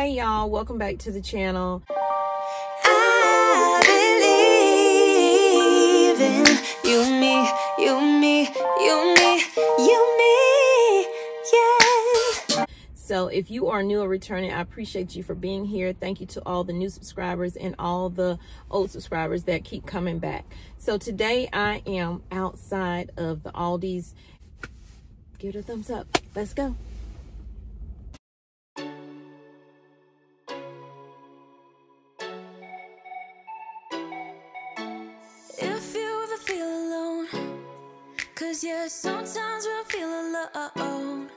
Hey y'all, welcome back to the channel. I believe in you, me, you, me, you, me, you, me, yeah. So if you are new or returning, I appreciate you for being here. Thank you to all the new subscribers and all the old subscribers that keep coming back. So today I am outside of the Aldi's. Give it a thumbs up. Let's go. Yeah, sometimes we'll feel alone.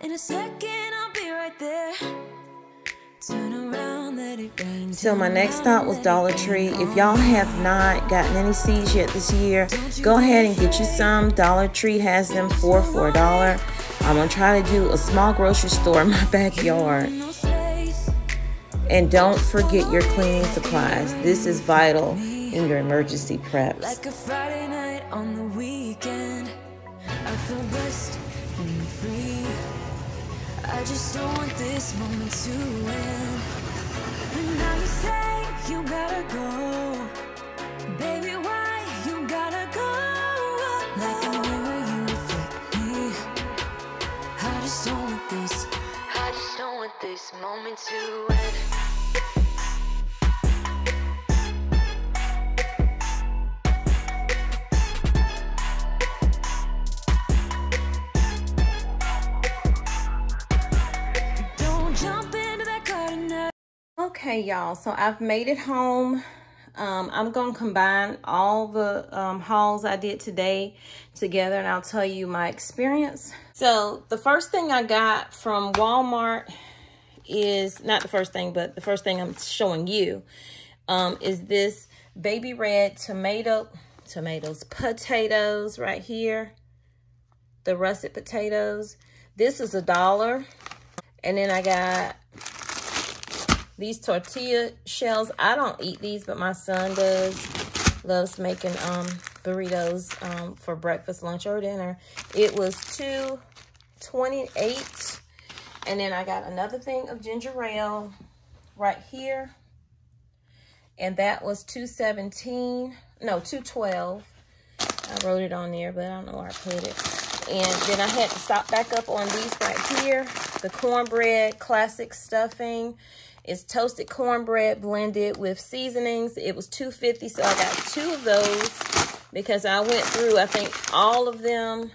In a second, I'll be right there. Turn around, let it rain. So my next stop was Dollar Tree. If y'all have not gotten any seeds yet this year, go ahead and get you some. Dollar Tree has them for a dollar. I'm gonna try to do a small grocery store in my backyard. And don't forget your cleaning supplies. This is vital in your emergency preps. Like a Friday night on the weekend, I feel blessed and free. I just don't want this moment to end. And now you say you gotta go, baby, why you gotta go? Like a mirror, you reflect me. I just don't want this. I just don't want this moment to end. Okay y'all, so I've made it home. I'm gonna combine all the hauls I did today together and I'll tell you my experience. So the first thing I got from Walmart is, not the first thing, but the first thing I'm showing you is this baby red potatoes right here, the russet potatoes. This is $1. And then I got these tortilla shells. I don't eat these, but my son does. Loves making burritos for breakfast, lunch, or dinner. It was $2.28. And then I got another thing of ginger ale right here. And that was $2.17. No, $2.12. I wrote it on there, but I don't know where I put it. And then I had to stop back up on these right here. The cornbread classic stuffing. It's toasted cornbread blended with seasonings. It was $2.50, so I got two of those because I went through, I think, all of them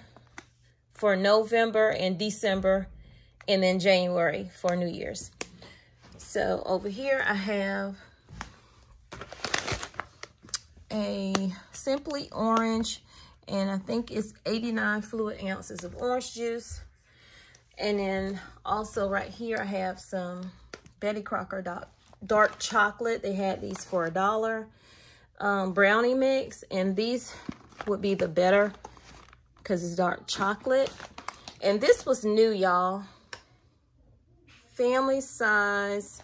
for November and December and then January for New Year's. So over here I have a Simply Orange, and I think it's 89 fluid ounces of orange juice. And then also right here I have some Betty Crocker dark chocolate. They had these for $1. Brownie mix, and these would be the better because it's dark chocolate. And this was new, y'all. Family size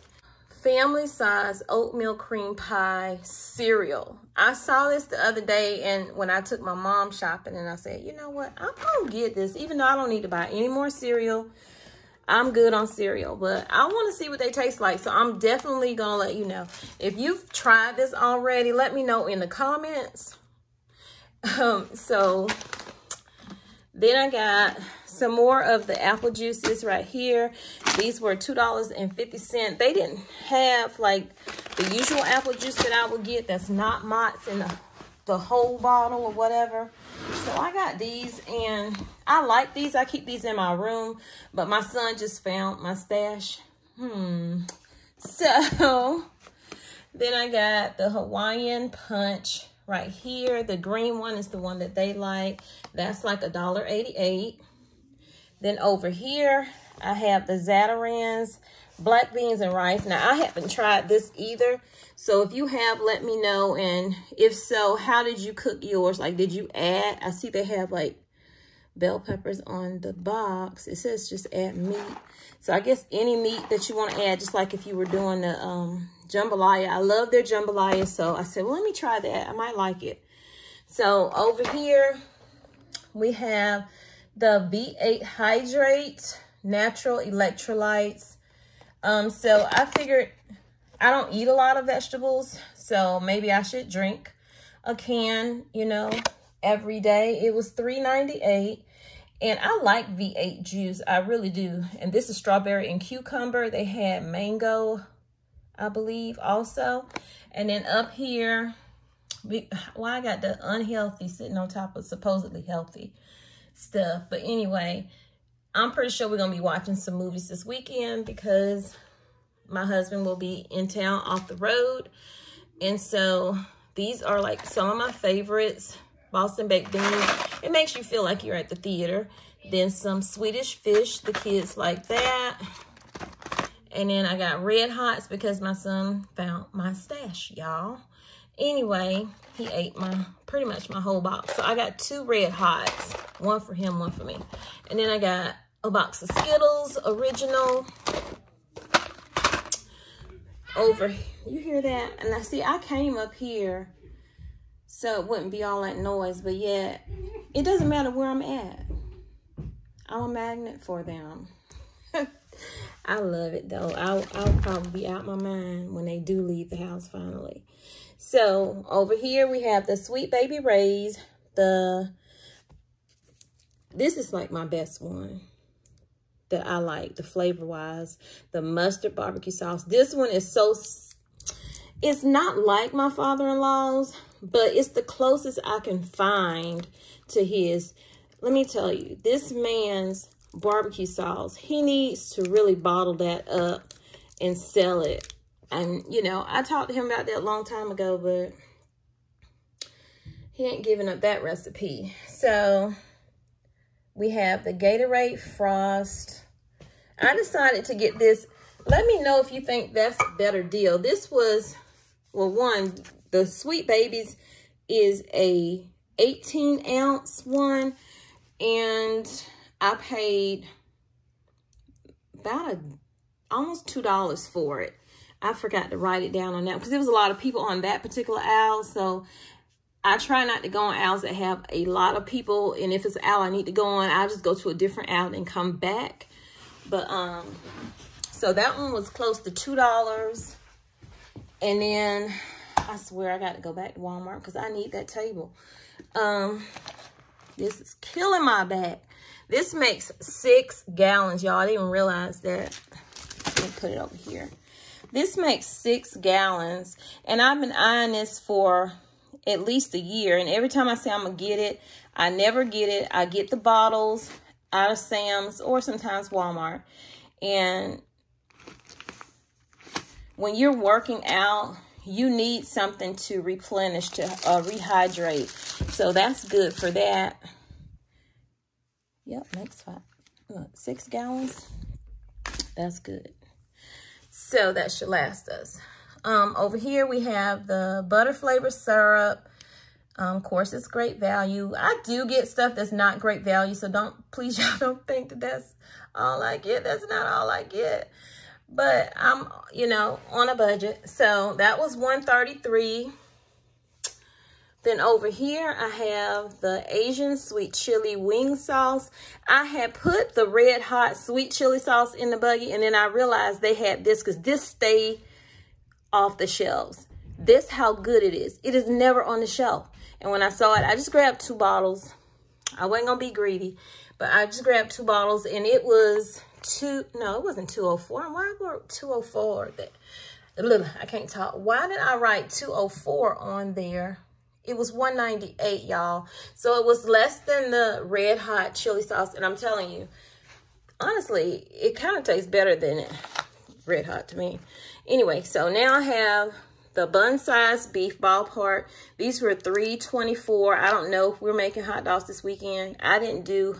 oatmeal cream pie cereal. I saw this the other day, and when I took my mom shopping, and I said, you know what, I'm gonna get this, even though I don't need to buy any more cereal. I'm good on cereal, but I want to see what they taste like. So I'm definitely going to let you know. If you've tried this already, let me know in the comments. So then I got some more of the apple juices right here. These were $2.50. They didn't have like the usual apple juice that I would get. That's not Mott's in the whole bottle or whatever. So I got these, and I like these. I keep these in my room, but my son just found my stash. So then I got the Hawaiian punch right here. The green one is the one that they like. That's like $1.88. Then over here I have the Zatarans, black beans and rice. Now I haven't tried this either, so if you have, let me know. And if so, how did you cook yours? Like, did you add? I see they have like bell peppers on the box. It says just add meat, so I guess any meat that you want to add, just like if you were doing the jambalaya. I love their jambalaya, so I said, well, let me try that, I might like it. So over here we have the V8 Hydrate natural electrolytes. So I figured I don't eat a lot of vegetables, so maybe I should drink a can, you know, every day. It was $3.98, and I like V8 juice. I really do. And this is strawberry and cucumber. They had mango, I believe, also. And then up here, well, I got the unhealthy sitting on top of supposedly healthy stuff. But anyway, I'm pretty sure we're going to be watching some movies this weekend because my husband will be in town off the road. And so these are like some of my favorites. Boston baked beans. It makes you feel like you're at the theater. Then some Swedish fish. The kids like that. And then I got Red Hots because my son found my stash, y'all. Anyway, he ate pretty much my whole box. So I got 2 Red Hots. One for him, one for me. And then I got a box of Skittles, original. Over, you hear that? And I see I came up here so it wouldn't be all that noise, but yet it doesn't matter where I'm at. I'm a magnet for them. I love it though. I'll probably be out my mind when they do leave the house finally. So over here we have the Sweet Baby Ray's. This is like my best one that I like, the flavor wise, the mustard barbecue sauce. This one is so, it's not like my father-in-law's, but it's the closest I can find to his. Let me tell you, this man's barbecue sauce, he needs to really bottle that up and sell it. And you know, I talked to him about that a long time ago, but he ain't giving up that recipe. So we have the Gatorade Frost. I decided to get this. Let me know if you think that's a better deal. This was, well, one, the Sweet Babies is a 18-ounce one, and I paid about almost $2 for it. I forgot to write it down on that because there was a lot of people on that particular aisle, so I try not to go on aisles that have a lot of people, and if it's an aisle I need to go on, I'll just go to a different aisle and come back. But, so that one was close to $2. And then, I swear I got to go back to Walmart because I need that table. This is killing my back. This makes 6 gallons, y'all. I didn't even realize that. Let me put it over here. This makes 6 gallons, and I've been eyeing this for at least a year, and every time I say I'm gonna get it, I never get it. I get the bottles out of Sam's or sometimes Walmart. And when you're working out, you need something to replenish, to rehydrate, so that's good for that. Yep, next five, look, 6 gallons, that's good. So that should last us. Over here, we have the butter flavored syrup. Of course, it's great value. I do get stuff that's not great value, so please, y'all don't think that that's all I get. That's not all I get. But I'm, you know, on a budget. So that was $1.33. Then over here, I have the Asian sweet chili wing sauce. I had put the Red Hot sweet chili sauce in the buggy, and then I realized they had this because this stayed off the shelves. This how good it is. It is never on the shelf. And when I saw it, I just grabbed 2 bottles. I wasn't gonna be greedy, but I just grabbed 2 bottles, and it was it wasn't 204. Why wrote 204? Look, I can't talk. Why did I write 204 on there? It was $1.98, y'all. So it was less than the Red Hot chili sauce, and I'm telling you, honestly, it kind of tastes better than it. Red Hot to me. Anyway, so now I have the bun-sized beef ballpark. These were $3.24. I don't know if we're making hot dogs this weekend. I didn't do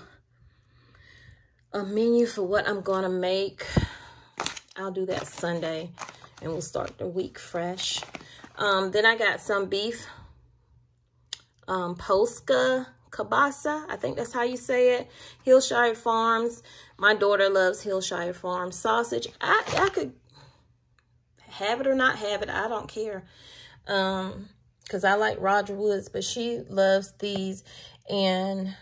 a menu for what I'm going to make. I'll do that Sunday, and we'll start the week fresh. Then I got some beef polska kielbasa. I think that's how you say it. Hillshire Farms. My daughter loves Hillshire Farms sausage. I could have it or not have it. I don't care. Because I like Roger Woods, but she loves these. And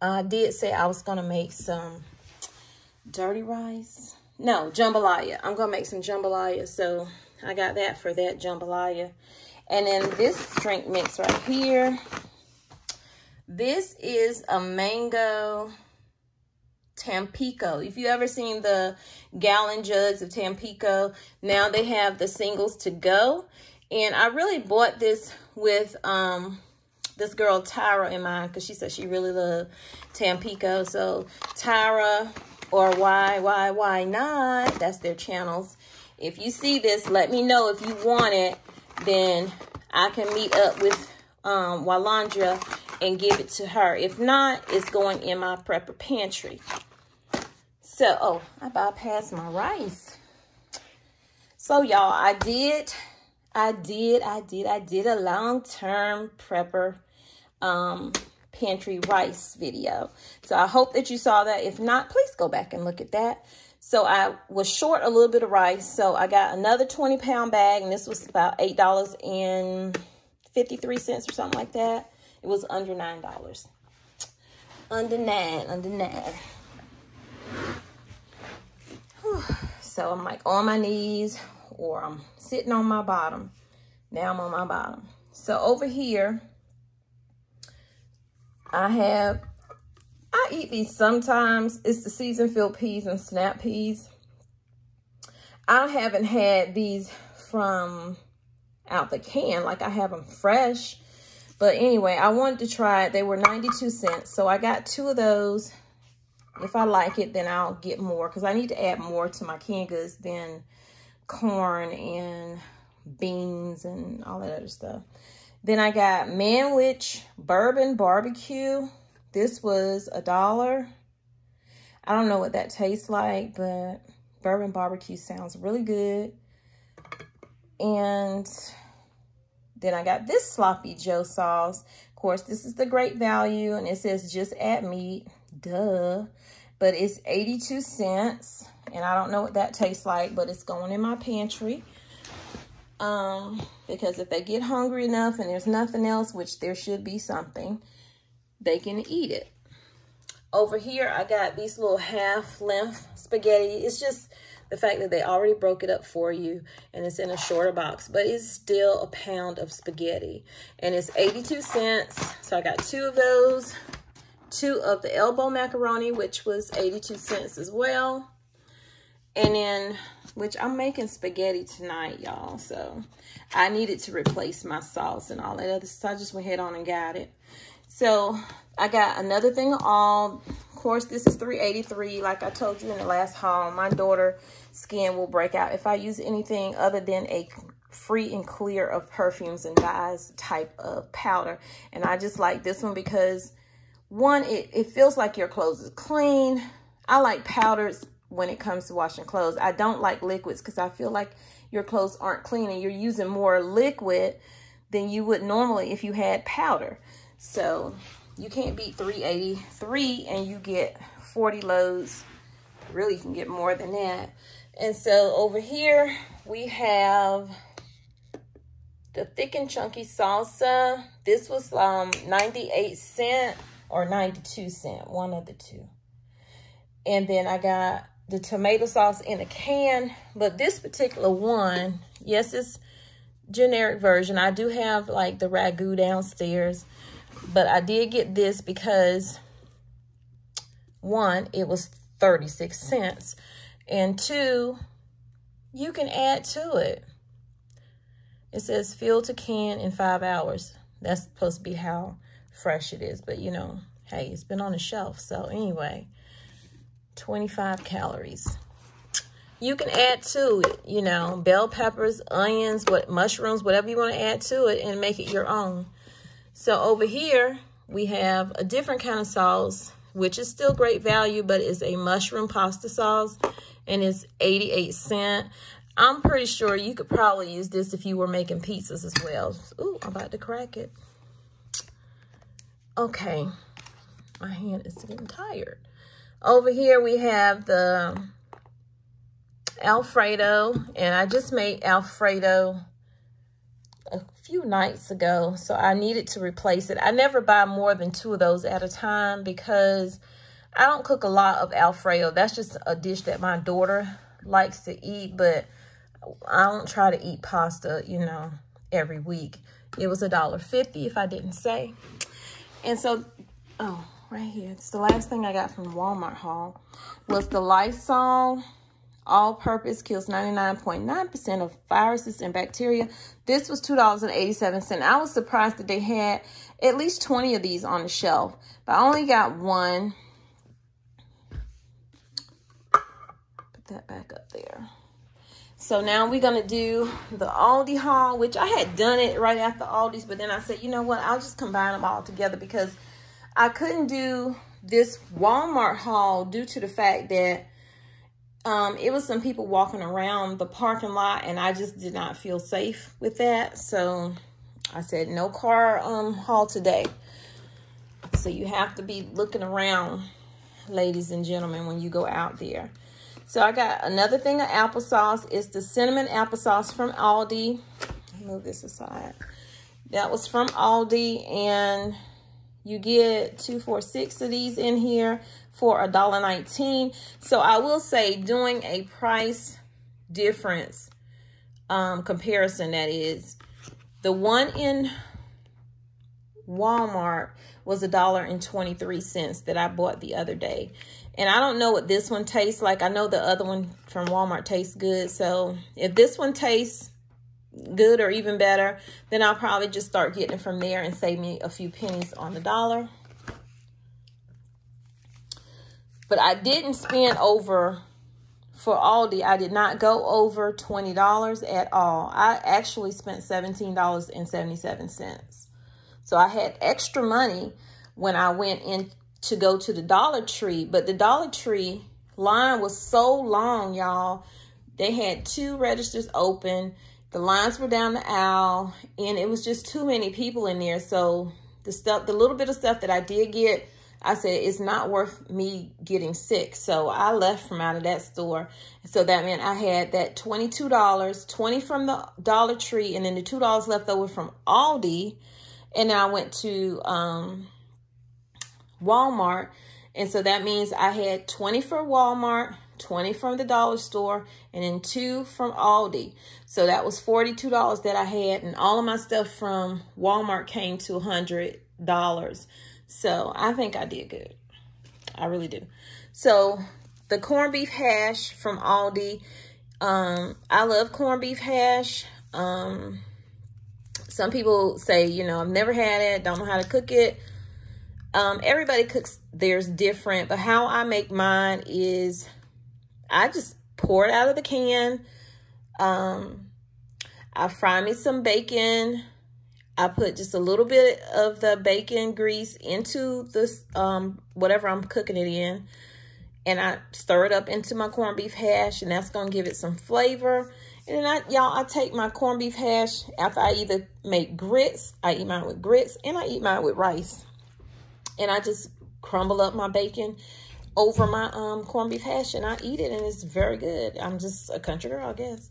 I did say I was going to make some dirty rice. No, jambalaya. I'm going to make some jambalaya. So I got that for that jambalaya. And then this drink mix right here. This is a mango Tampico. If you ever seen the gallon jugs of Tampico, now they have the singles to go. And I really bought this with this girl Tyra in mine, because she said she really loved Tampico. So Tyra, or why not? That's their channels. If you see this, let me know if you want it. Then I can meet up with Walandra and give it to her. If not, it's going in my prepper pantry. So, oh, I bypassed my rice. So, y'all, I did a long-term prepper pantry rice video. So, I hope that you saw that. If not, please go back and look at that. So I was short a little bit of rice. So I got another 20-pound bag, and this was about $8.53 or something like that. It was under $9. Under nine. Whew. So I'm like on my knees, or I'm sitting on my bottom. Now I'm on my bottom. So over here, I eat these sometimes. It's the season-filled peas and snap peas. I haven't had these from out the can. Like, I have them fresh. But anyway, I wanted to try it. They were 92 cents. So I got 2 of those. If I like it, then I'll get more, because I need to add more to my canned goods than corn and beans and all that other stuff. Then I got Manwich Bourbon Barbecue. This was $1. I don't know what that tastes like, but bourbon barbecue sounds really good. And then I got this Sloppy Joe sauce. Of course, this is the Great Value, and it says just add meat. Duh. But it's 82 cents, and I don't know what that tastes like, but it's going in my pantry. Because if they get hungry enough and there's nothing else, which there should be something, they can eat it. Over here, I got these little half-length spaghetti. It's just the fact that they already broke it up for you, and it's in a shorter box, but it's still a pound of spaghetti, and it's 82 cents. So I got 2 of those, 2 of the elbow macaroni, which was 82 cents as well. And then, which I'm making spaghetti tonight, y'all. So I needed to replace my sauce and all that other stuff. So I just went ahead on and got it. So I got another thing all. Of course, this is $3.83. Like I told you in the last haul, my daughter's skin will break out if I use anything other than a free and clear of perfumes and dyes type of powder. And I just like this one because, one, it feels like your clothes is clean. I like powders when it comes to washing clothes. I don't like liquids because I feel like your clothes aren't clean and you're using more liquid than you would normally if you had powder. So you can't beat $3.83, and you get 40 loads. Really, you can get more than that. And so over here, we have the thick and chunky salsa. This was 98 cent or 92 cent, one of the two. And then I got the tomato sauce in a can. But this particular one, yes, it's generic version. I do have like the ragu downstairs. But I did get this because, one, it was 36 cents. And two, you can add to it. It says fill to can in 5 hours. That's supposed to be how fresh it is. But, you know, hey, it's been on the shelf. So, anyway, 25 calories. You can add to it, you know, bell peppers, onions, mushrooms, whatever you want to add to it and make it your own. So over here, we have a different kind of sauce, which is still Great Value, but it's a mushroom pasta sauce, and it's 88 cent. I'm pretty sure you could probably use this if you were making pizzas as well. Ooh, I'm about to crack it. Okay, my hand is getting tired. Over here, we have the Alfredo, and I just made Alfredo a few nights ago, so I needed to replace it. I never buy more than 2 of those at a time because I don't cook a lot of Alfredo. That's just a dish that my daughter likes to eat, but I don't try to eat pasta, you know, every week. It was $1.50 if I didn't say. And so, oh, right here. It's the last thing I got from the Walmart haul was the Lysol All-Purpose Kills 99.9% of viruses and bacteria. This was $2.87. I was surprised that they had at least 20 of these on the shelf, but I only got one. Put that back up there. So now we're going to do the Aldi haul, which I had done it right after Aldi's, but then I said, you know what, I'll just combine them all together because I couldn't do this Walmart haul due to the fact that it was some people walking around the parking lot and I just did not feel safe with that. So I said, no car haul today. So you have to be looking around, ladies and gentlemen, when you go out there. So I got another thing of applesauce. It's the cinnamon applesauce from Aldi. Move this aside. That was from Aldi, and you get 2, 4, 6 of these in here for $1.19. So I will say, doing a price difference comparison, that is, the one in Walmart was $1.23 that I bought the other day. And I don't know what this one tastes like. I know the other one from Walmart tastes good. So if this one tastes good or even better, then I'll probably just start getting it from there and save me a few pennies on the dollar. But I didn't spend over, for Aldi, I did not go over $20 at all. I actually spent $17.77. So I had extra money when I went in to go to the Dollar Tree, but the Dollar Tree line was so long, y'all. They had 2 registers open. The lines were down the aisle, and it was just too many people in there. So the stuff, the little bit of stuff that I did get, I said, it's not worth me getting sick. So I left from out of that store. So that meant I had that $22, $20 from the Dollar Tree, and then the $2 left over from Aldi. And then I went to Walmart, and so that means I had $20 for Walmart, $20 from the dollar store, and then $2 from Aldi. So that was $42 that I had, and all of my stuff from Walmart came to $100. So I think I did good. I really do. So the corned beef hash from Aldi. I love corned beef hash. Some people say, you know, I've never had it, don't know how to cook it. Everybody cooks theirs different, but how I make mine is I just pour it out of the can. I fry me some bacon. I put just a little bit of the bacon grease into this, whatever I'm cooking it in, and I stir it up into my corned beef hash, and that's going to give it some flavor. And then y'all, I take my corned beef hash after I either make grits, I eat mine with grits, and I eat mine with rice. And I just crumble up my bacon over my corned beef hash, and I eat it, and it's very good. I'm just a country girl, I guess.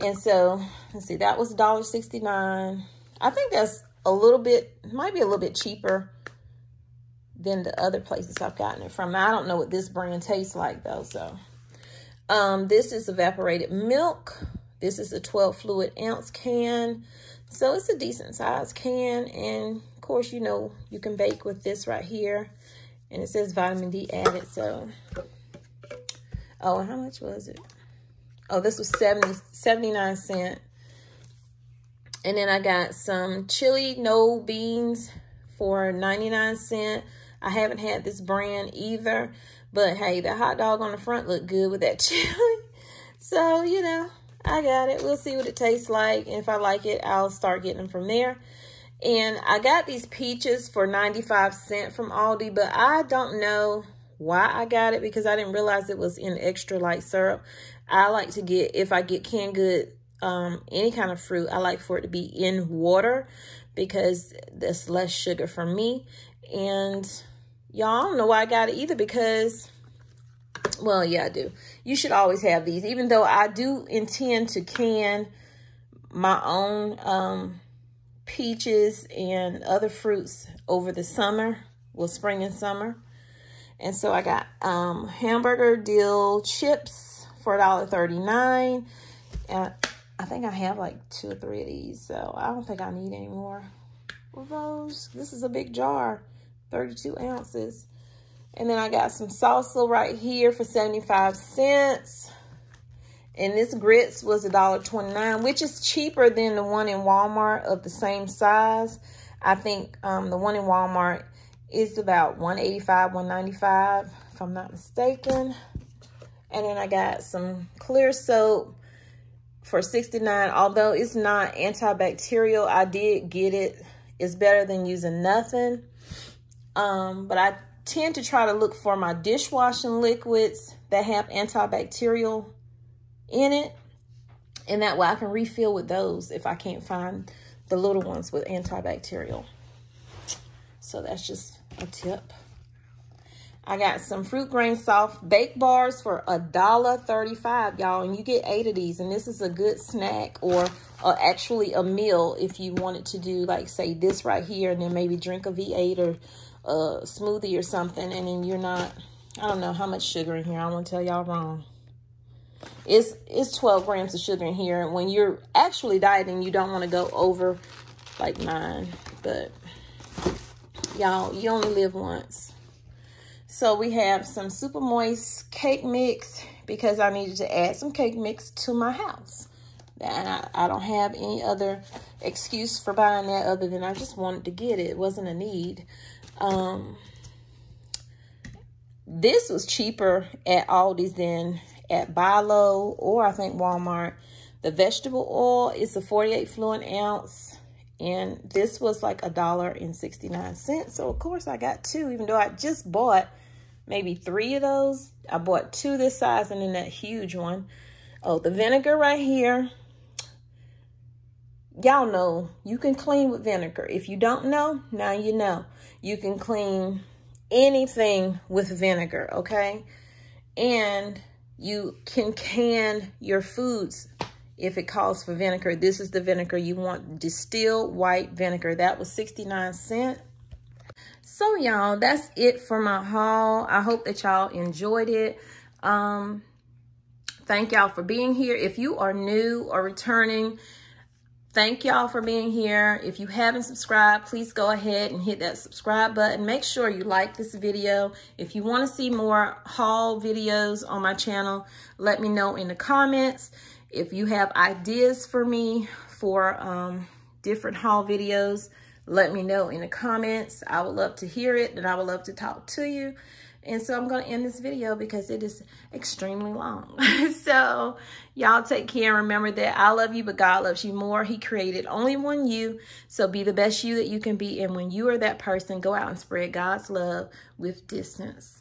And so, let's see, that was $1.69. I think that's a little bit, might be a little bit cheaper than the other places I've gotten it from. Now, I don't know what this brand tastes like, though, so. This is evaporated milk. This is a 12-fluid-ounce can. So, it's a decent-sized can, and course, you know, you can bake with this right here, and it says vitamin D added. So, oh, how much was it? Oh, this was 79 cents. And then I got some chili no beans for 99 cents. I haven't had this brand either, but hey, the hot dog on the front looked good with that chili, so you know, I got it. We'll see what it tastes like, and if I like it, I'll start getting them from there. And I got these peaches for 95 cents from Aldi, but I don't know why I got it because I didn't realize it was in extra light syrup. I like to get, if I get canned good, any kind of fruit, I like for it to be in water because that's less sugar for me. And y'all, I don't know why I got it either because, well, yeah, I do. You should always have these, even though I do intend to can my own, peaches and other fruits over the summer, well, spring and summer. And so I got hamburger dill chips for $1.39. I think I have like 2 or 3 of these, so I don't think I need any more of those. This is a big jar, 32 ounces. And then I got some salsa right here for 75 cents. And this grits was $1.29, which is cheaper than the one in Walmart of the same size. I think the one in Walmart is about $1.85, $1.95, if I'm not mistaken. And then I got some clear soap for $69. Although it's not antibacterial, I did get it. It's better than using nothing. But I tend to try to look for my dishwashing liquids that have antibacterial in it, and that way I can refill with those if I can't find the little ones with antibacterial. So that's just a tip. I got some fruit grain soft bake bars for $1.35, y'all, and you get 8 of these, and this is a good snack or actually a meal if you wanted to do, like, say this right here, and then maybe drink a V8 or a smoothie or something, and then you're not, I don't know how much sugar in here, I don't want to tell y'all wrong. It's 12 grams of sugar in here, and when you're actually dieting, you don't want to go over like 9, but y'all, you only live once. So we have some super moist cake mix because I needed to add some cake mix to my house, and I don't have any other excuse for buying that other than I just wanted to get it. It wasn't a need. This was cheaper at Aldi's than at Bilo, or I think Walmart. The vegetable oil is a 48 fluid ounce, and this was like $1.69. So of course I got 2, even though I just bought maybe 3 of those. I bought 2 this size and then that huge one. Oh, the vinegar right here. Y'all know you can clean with vinegar. If you don't know, now you know. You can clean anything with vinegar, okay? And you can can your foods if it calls for vinegar. This is the vinegar you want, distilled white vinegar. That was 69 cents. So y'all, that's it for my haul. I hope that y'all enjoyed it. Thank y'all for being here. If you are new or returning, thank y'all for being here. If you haven't subscribed, please go ahead and hit that subscribe button. Make sure you like this video. If you want to see more haul videos on my channel, let me know in the comments. If you have ideas for me for different haul videos, let me know in the comments. I would love to hear it, and I would love to talk to you. And so I'm going to end this video because it is extremely long. So y'all take care. Remember that I love you, but God loves you more. He created only one you. So be the best you that you can be. And when you are that person, go out and spread God's love with distance.